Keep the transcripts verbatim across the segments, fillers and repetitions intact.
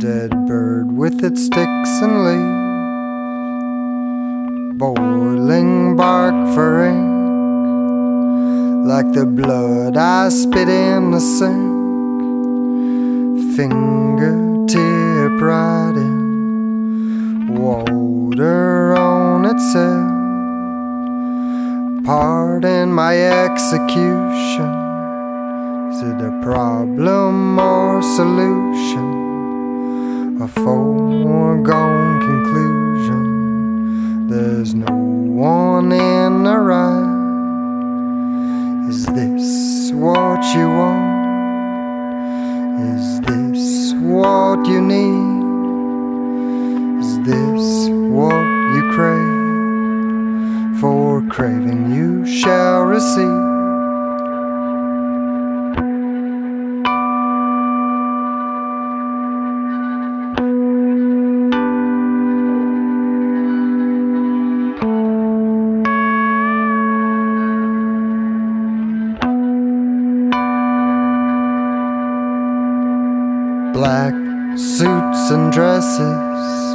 dead bird with its sticks and leaves, boiling bark for ink, like the blood I spit in the sink, fingertip riding water on itself. Pardon my execution. Is it a problem or solution? A foregone conclusion. There's no one in the right. Is this what you want? Is this what you need? Is this what you crave? For craving you shall receive. Black suits and dresses,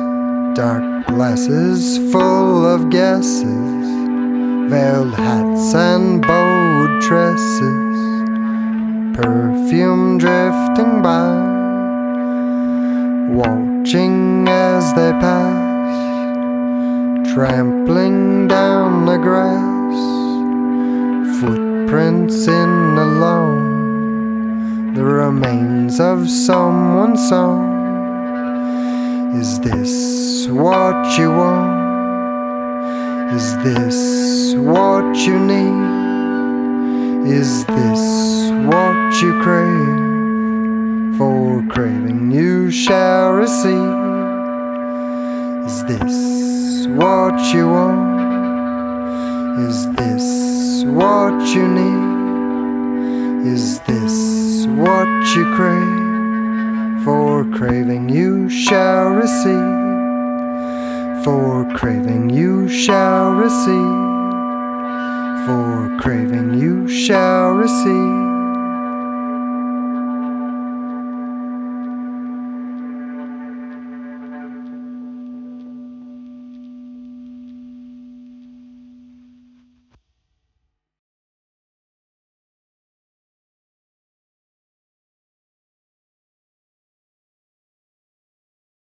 dark glasses full of guesses, veiled hats and bowed tresses, perfume drifting by, watching as they pass, trampling down the grass, footprints in the lawn, the remains of someone's song. Is this what you want? Is this what you need? Is this what you crave? For craving you shall receive. Is this what you want? Is this what you need? Is this what you crave? For craving you shall receive. For craving you shall receive. For craving you shall receive.